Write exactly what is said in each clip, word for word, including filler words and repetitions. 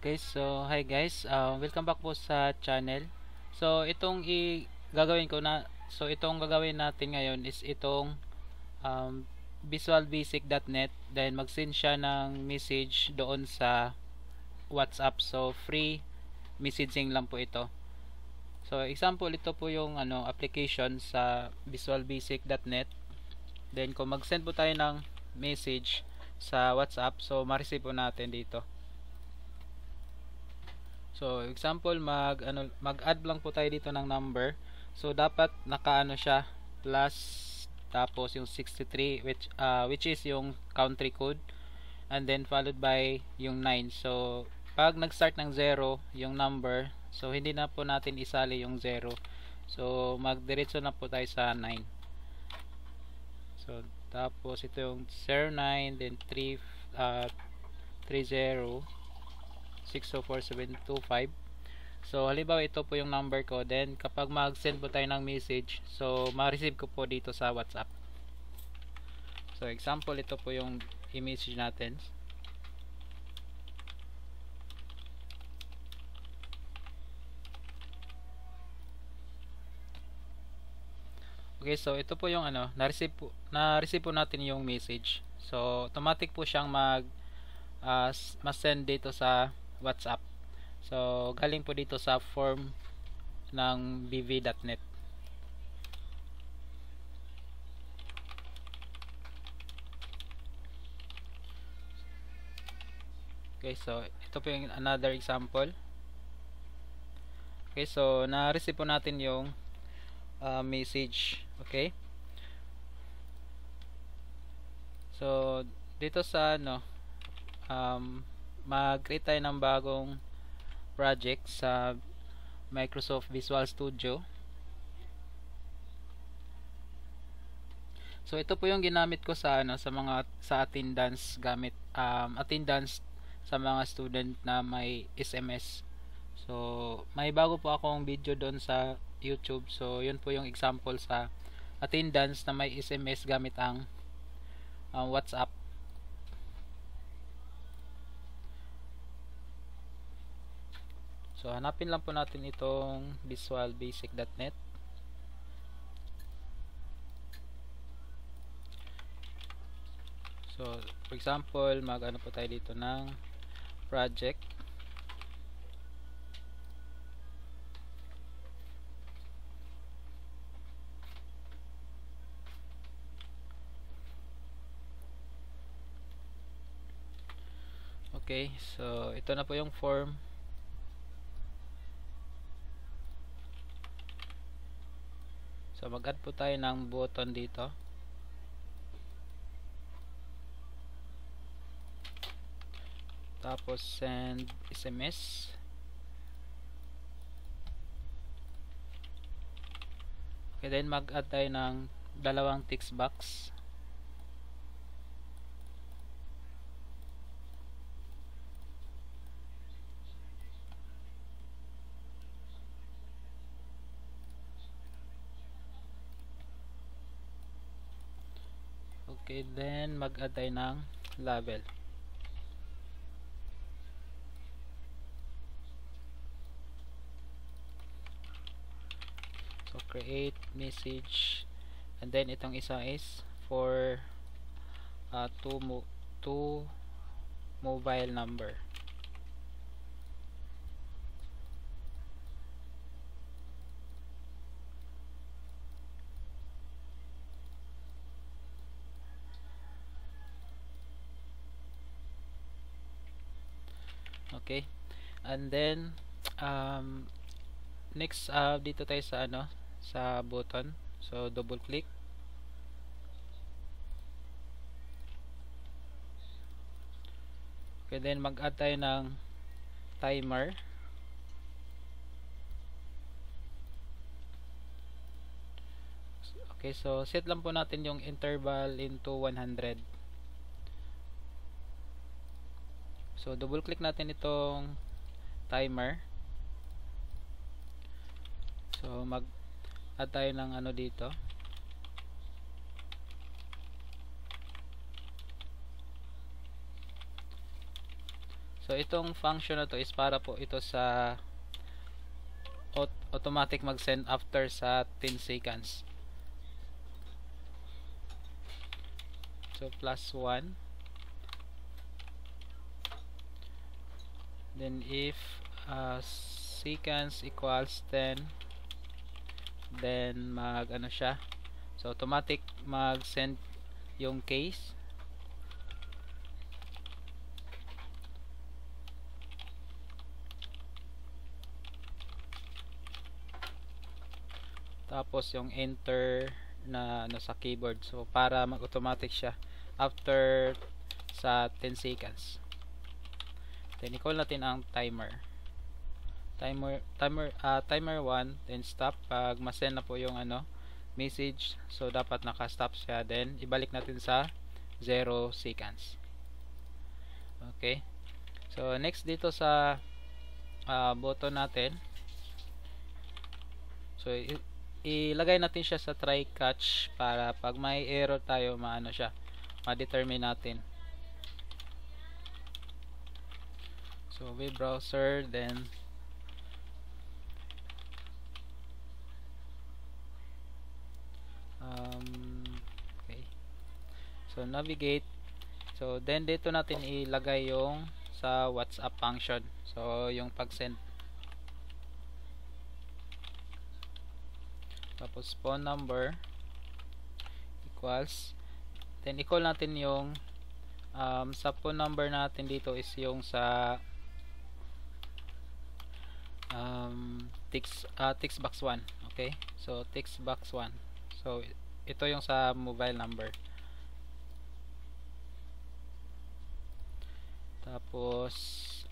Okay, so hi guys, uh, welcome back po sa channel. So itong i gagawin ko na so itong gagawin natin ngayon is itong um, Visual Basic .NET, dahil mag-send siya ng message doon sa WhatsApp. So free messaging lang po ito. So example, ito po yung ano application sa Visual Basic .NET. Then kung mag-send po tayo ng message sa WhatsApp, so ma-receive po natin dito. So example, mag ano mag-add lang po tayo dito ng number. So dapat nakaano siya plus tapos yung sixty-three which uh, which is yung country code, and then followed by yung nine. So pag nag-start ng zero yung number, so hindi na po natin isali yung zero. So magdiretso na po tayo sa nine. So tapos ito yung zero nine, then three uh, thirty six oh four seven two five. So halimbawa ito po yung number ko. Then kapag mag-send po tayo ng message, so ma-receive ko po dito sa WhatsApp. So example, ito po yung i-message natin. Okay, so ito po yung ano, na-receive po, na-receive po natin yung message. So automatic po siyang mag uh, mas-send dito sa WhatsApp. So galing po dito sa form ng bv dot net. Okay, so ito po yung another example. Okay, so na-receive po natin yung uh, message. Okay, so dito sa ano um, mag-create tayo ng bagong project sa Microsoft Visual Studio. So ito po yung ginamit ko sa ano sa mga sa attendance gamit um, attendance sa mga student na may S M S. So may bago po akong video doon sa YouTube. So yun po yung example sa attendance na may S M S gamit ang um, WhatsApp. So hanapin lang po natin itong Visual Basic .net. So for example, mag-ano po tayo dito ng project. Okay, so ito na po yung form. So mag-add po tayo ng button dito. Tapos send S M S. Okay, then mag-add tayo ng dalawang text box. Okay, then mag-add tayo ng label. So create message, and then itong isa is for uh, two, mo two mobile number. Okay, and then um, next uh, dito tayo sa ano sa button. So double click. Okay, then mag-add tayo ng timer. Okay, so set lang po natin yung interval into one hundred. So double click natin itong timer. So mag add tayo ng ano dito. So So itong function na to is para po ito sa automatic mag-send after sa ten seconds. So plus one. Then if uh, seconds equals ten, then mag ano siya. So automatic mag-send yung case. Tapos yung enter na ano sa keyboard, so para mag-automatic siya after sa ten seconds. Then i-call natin ang timer. Timer timer uh, timer one, then stop pag ma-send na po yung ano message. So dapat naka-stop siya, then ibalik natin sa zero seconds. Okay. So next dito sa uh, button natin. So ilagay natin siya sa try catch para pag may error tayo maano siya, ma-determine natin. So web browser, then um, okay. So navigate. So then dito natin ilagay yung sa WhatsApp function. So yung pag-send. Tapos phone number equals, then i-call natin yung um, sa phone number natin dito is yung sa um, text, uh, text box one. Okay, so text box one, so ito yung sa mobile number. Tapos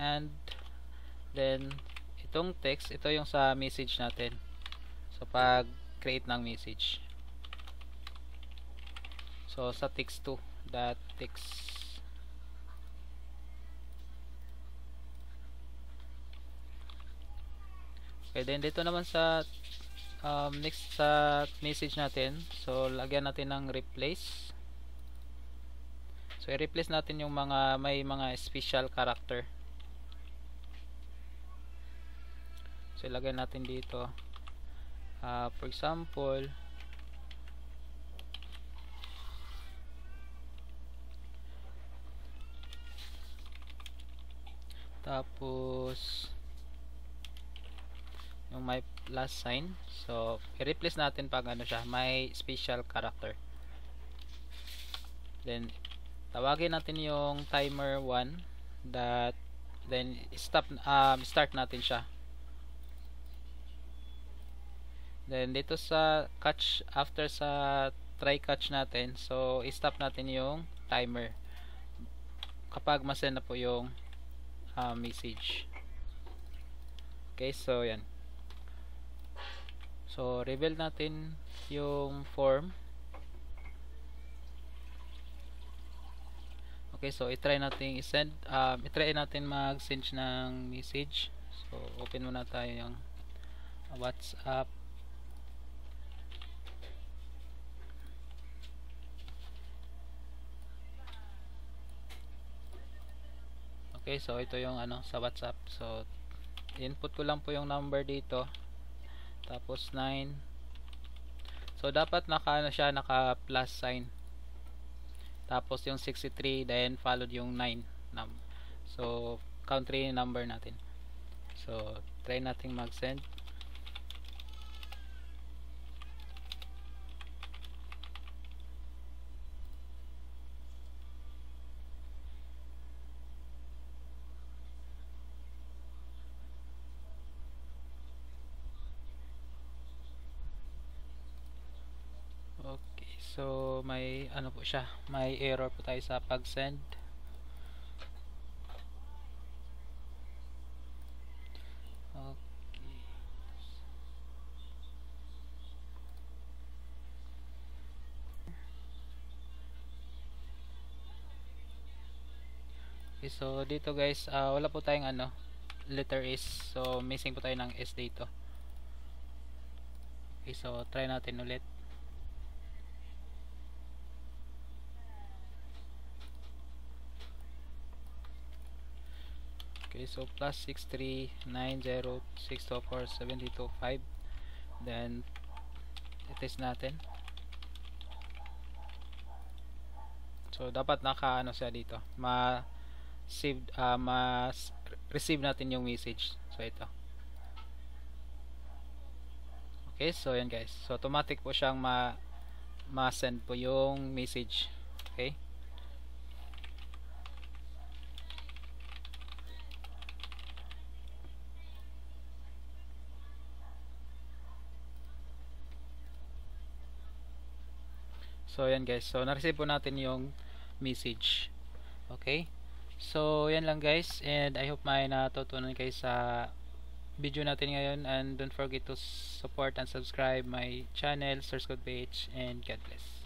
and then itong text, ito yung sa message natin, so pag create ng message. So sa text two, that text. Okay, then dito naman sa um, next sa message natin, so lagyan natin ng replace. So i-replace natin yung mga may mga special character. So ilagay natin dito. Uh, for example, tapos yung may plus sign, so i-replace natin pag ano siya, may special character. Then tawagin natin yung timer one that, then stop, um, start natin siya. Then dito sa catch, after sa try catch natin, so i-stop natin yung timer kapag ma-send na po yung uh, message. Okay, so yan. So rebuild natin yung form. Okay, so i-try natin i-send, um, i-try natin mag-send ng message. So open muna tayo yung WhatsApp. Okay, so ito yung ano sa WhatsApp. So input ko lang po yung number dito. Tapos nine. So dapat naka ano siya, naka plus sign. Tapos yung sixty-three, then followed yung nine. So country number natin. So try nating mag-send. So may ano po siya, may error po tayo sa pag-send. Okay. Okay, so dito guys, uh, wala po tayong ano letter S. So missing po tayo ng S dito. Okay, so try natin ulit. Okay, so plus six three nine zero six two four seven eight two five, then i-test natin. So dapat naka ano siya dito, ma save uh, mas receive natin yung message. So ito. Okay, so yan guys. So automatic po siyang ma ma-send po yung message. Okay? So yan guys. So na-receive po natin yung message. Okay? So yan lang guys, and I hope may natutunan kayo sa video natin ngayon, and don't forget to support and subscribe my channel Source Code P H, and God bless.